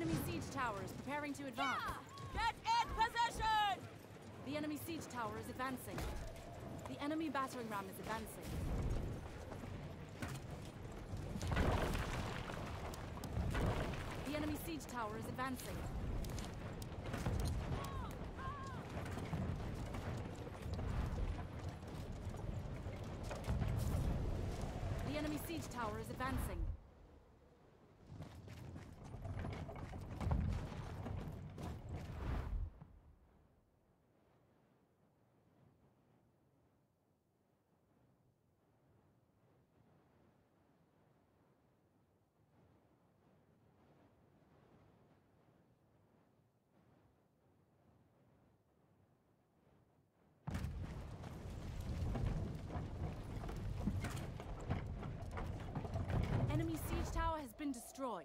Enemy siege tower is preparing to advance. Yeah! Get in position! The enemy siege tower is advancing. The enemy battering ram is advancing. The enemy siege tower is advancing. The enemy siege tower is advancing. Enemy siege tower has been destroyed.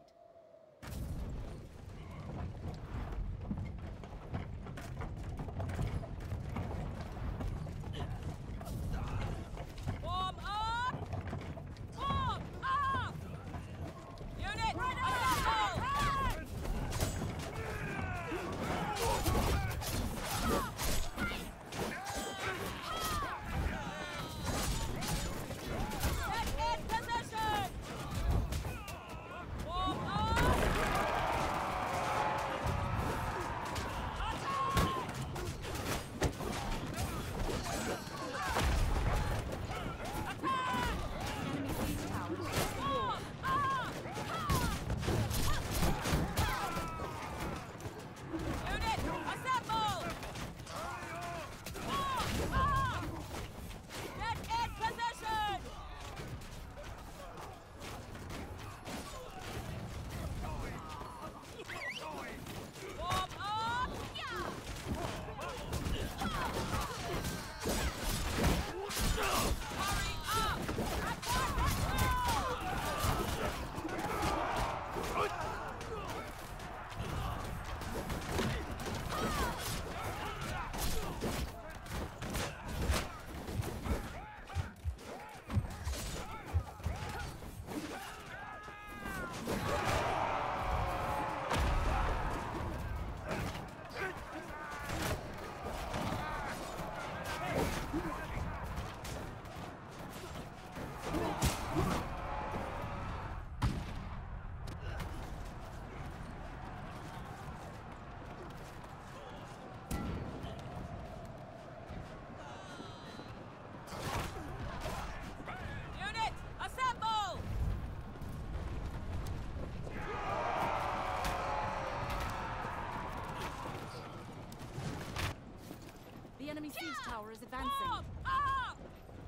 Tower is advancing. Warm up!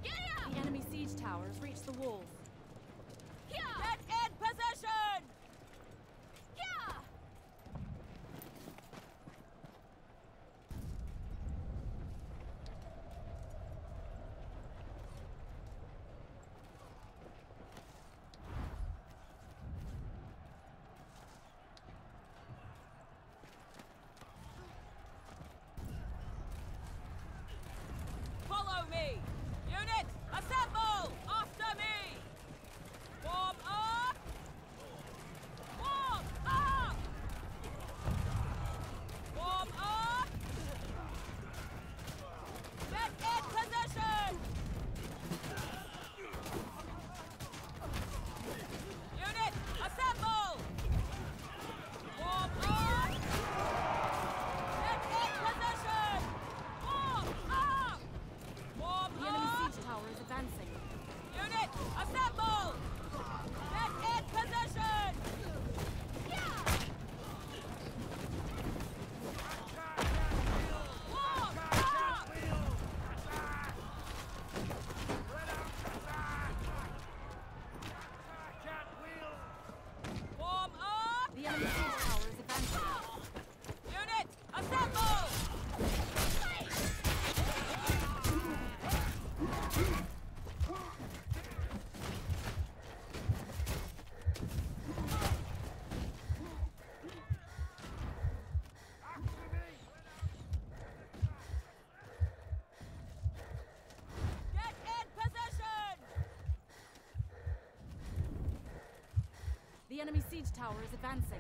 Get up! The enemy siege towers reach the walls. Yeah. Get in position! Yeah. The enemy siege tower is advancing.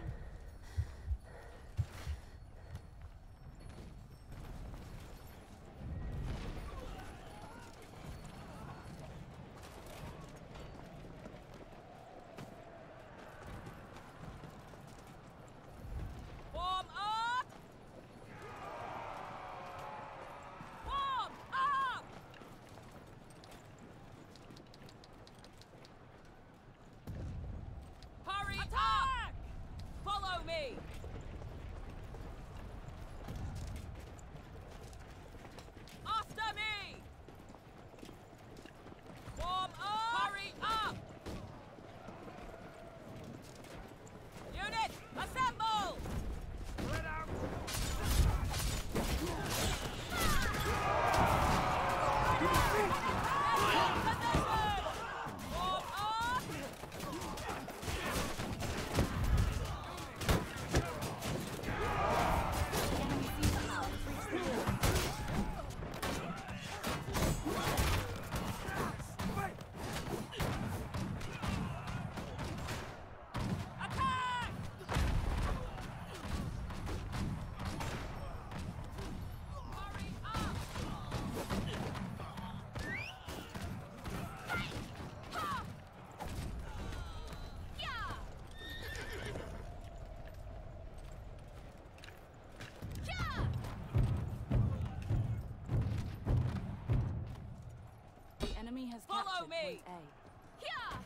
has captured point A. Here!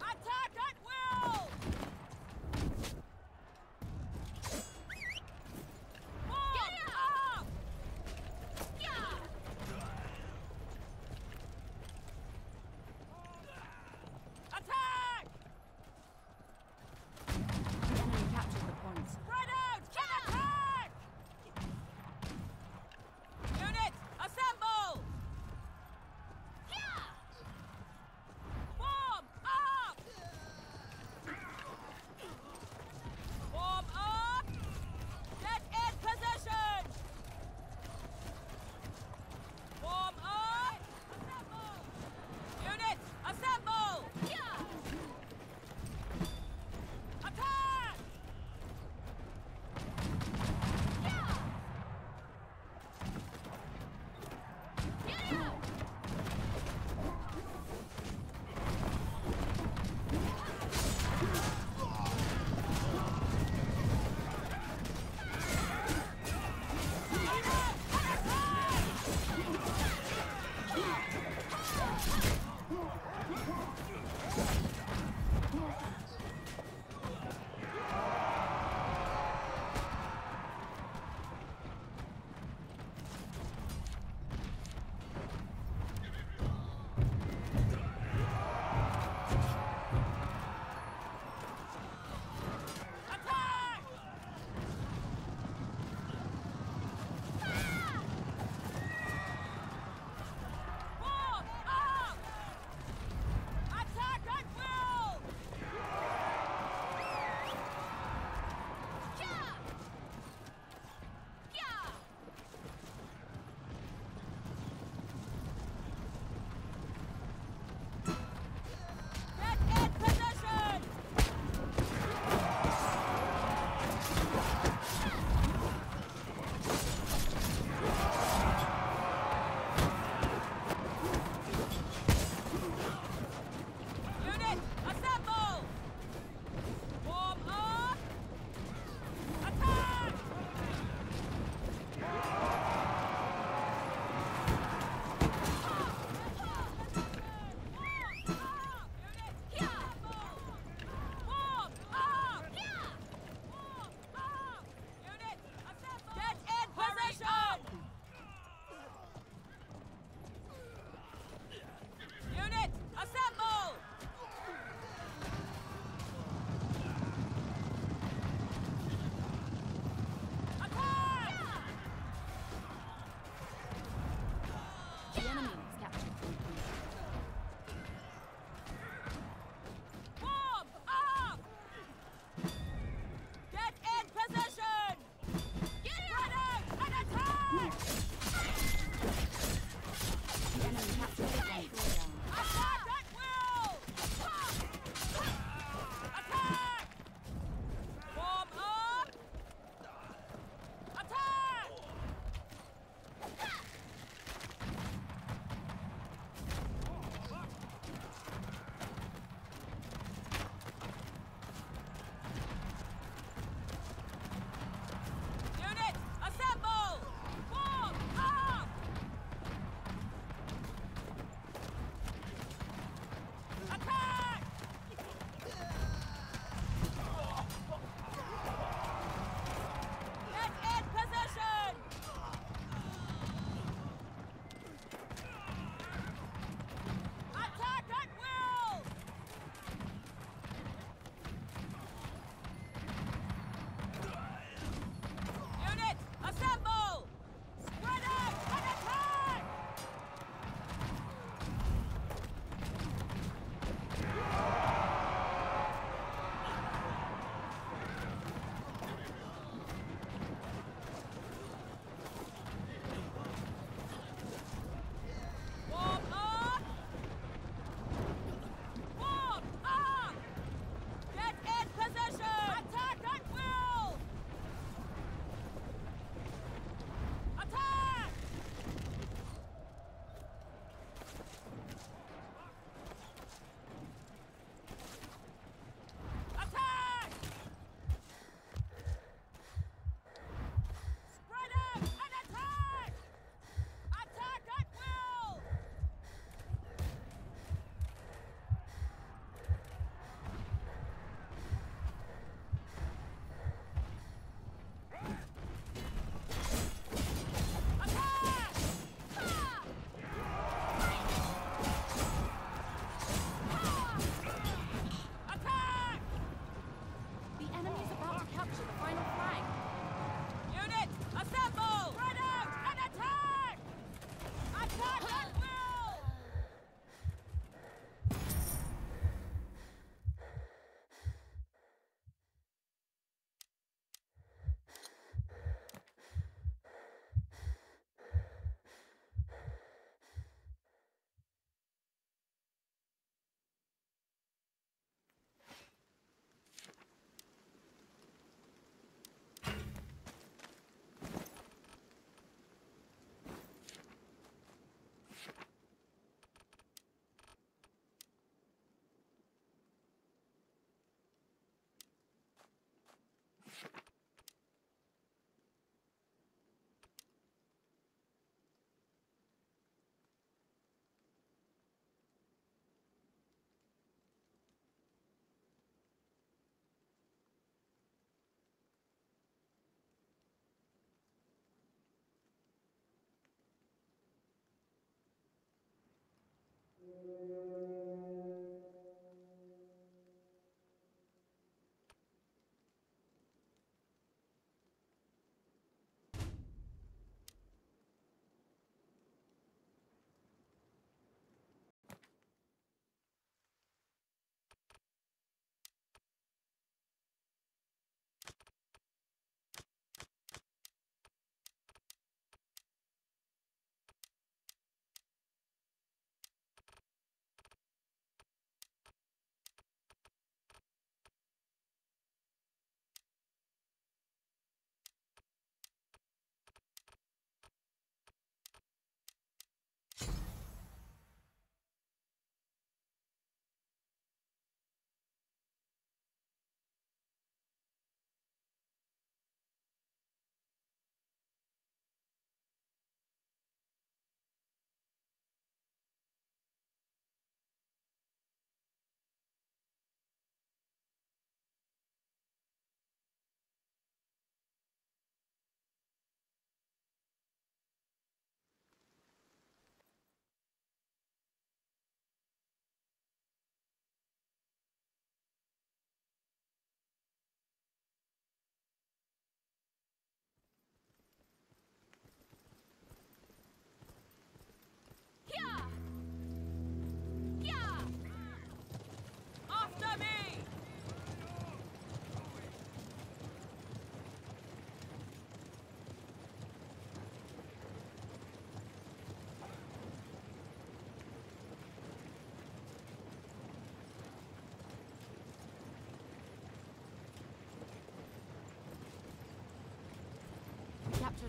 Attack at will!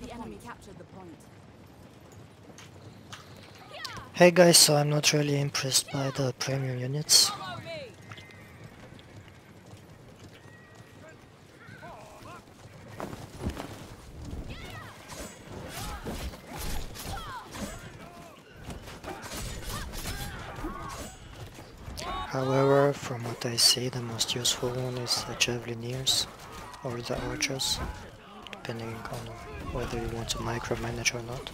The enemy captured the point. Hey guys, so I'm not really impressed by the premium units. However, from what I see, the most useful one is the Javeliniers or the Archers, depending on whether you want to micromanage or not.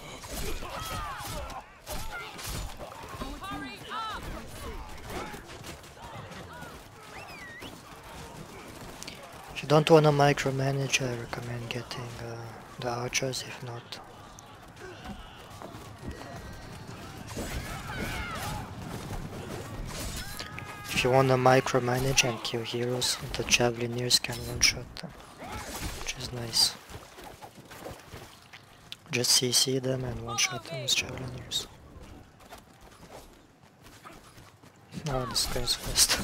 If you don't want to micromanage, I recommend getting the Archers, if not. If you want to micromanage and kill heroes, the Javeliniers can one-shot them, which is nice. Just CC them and one-shot them with Javeliniers. Oh, this guy's fast.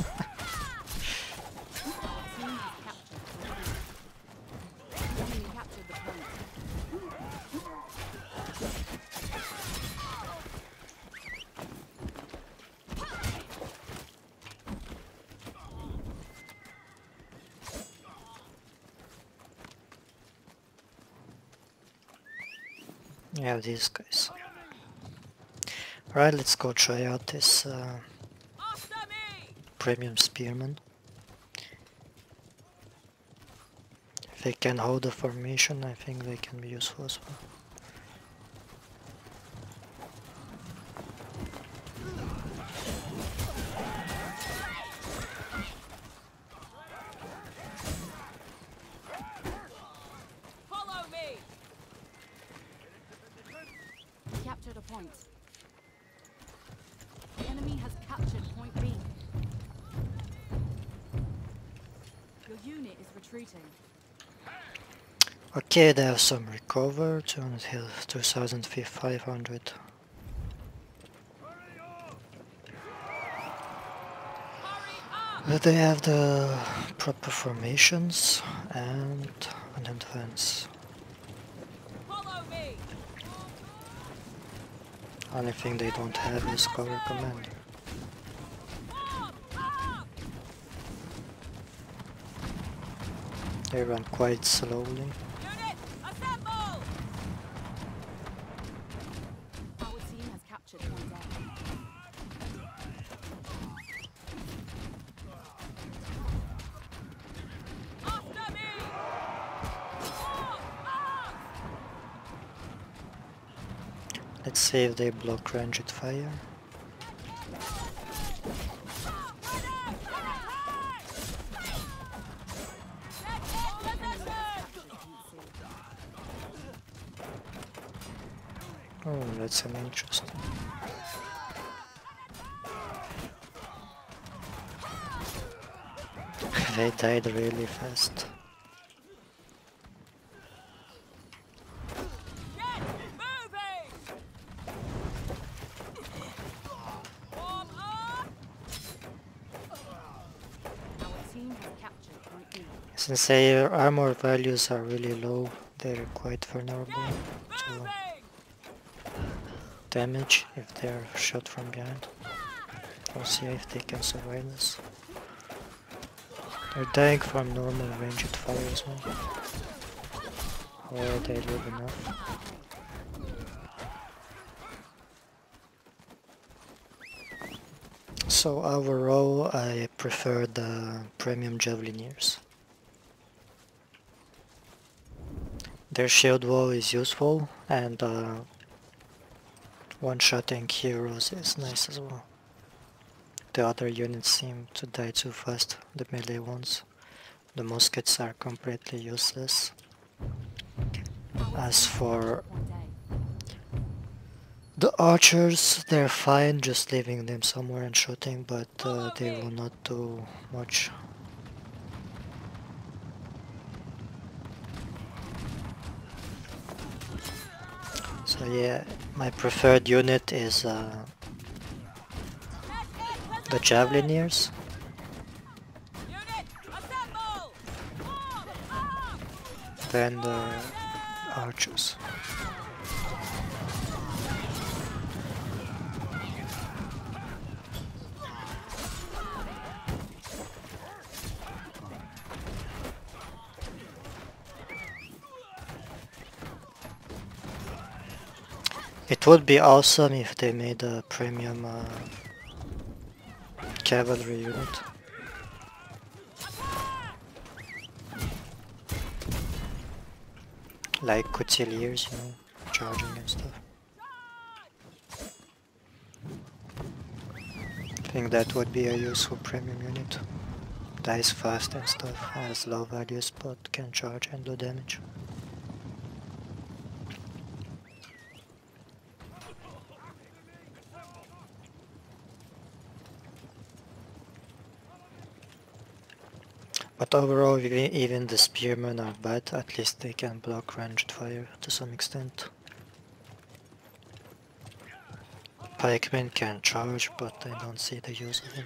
Yeah, these guys. Alright, let's go try out this premium spearman. If they can hold the formation, I think they can be useful as well. Okay, they have some recover, 200 health, 2,500. They have the proper formations and an advance. Only thing they don't have is cover command. They run quite slowly. Let's see if they block ranged fire. Oh, that's an interesting. They died really fast. Since their armor values are really low, they're quite vulnerable to damage if they're shot from behind. We'll see if they can survive this. They're dying from normal ranged fire as well. However, they live enough. So overall, I prefer the premium Javeliniers. Their shield wall is useful, and one-shotting heroes is nice as well. The other units seem to die too fast, the melee ones. The muskets are completely useless. As for the archers, they're fine, just leaving them somewhere and shooting, but they will not do much. So yeah, my preferred unit is the Javeliniers. Then the archers. It would be awesome if they made a premium cavalry unit. Like Coutilliers, you know, charging and stuff. I think that would be a useful premium unit. Dies fast and stuff, has low values but can charge and do damage. But overall, even the spearmen are bad, at least they can block ranged fire to some extent. Pikemen can charge, but I don't see the use of it.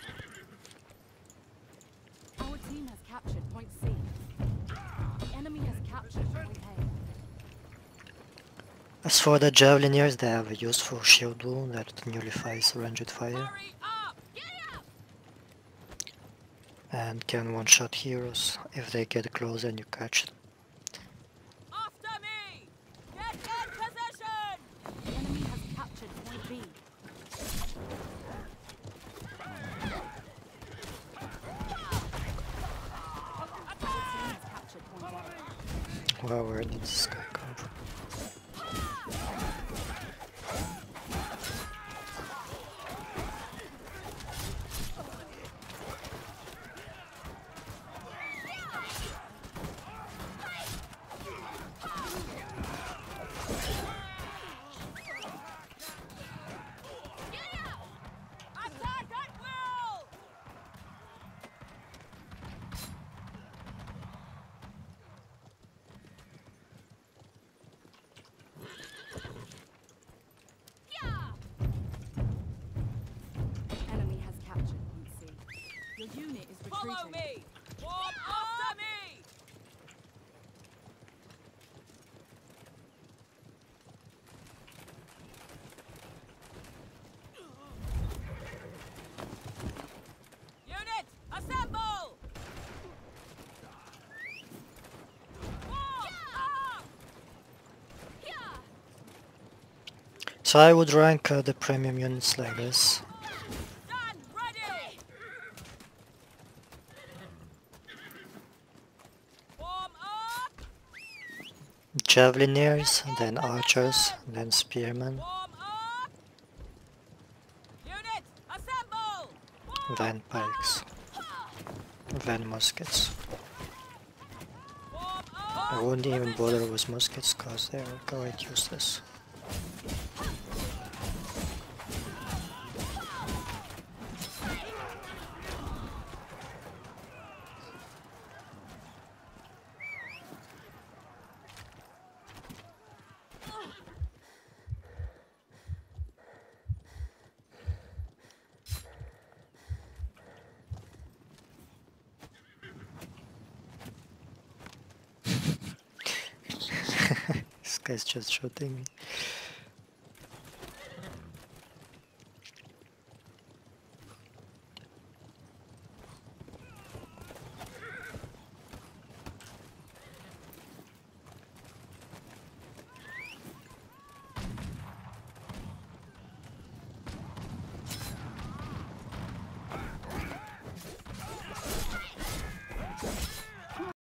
Our team has captured point C. The enemy has captured point A. As for the javeliniers, they have a useful shield wall that nullifies ranged fire. And can one-shot heroes if they get close and you catch them. After me! Get in position! The enemy has captured point B. Wow, where did this guy come from? The unit is retreating. Follow me! Warm after me! Unit, assemble! Warm up! So I would rank the premium units like this. Javeliniers, then archers, then spearmen, then pikes, then muskets. I wouldn't even bother with muskets because they are quite useless. This guy's just shooting me.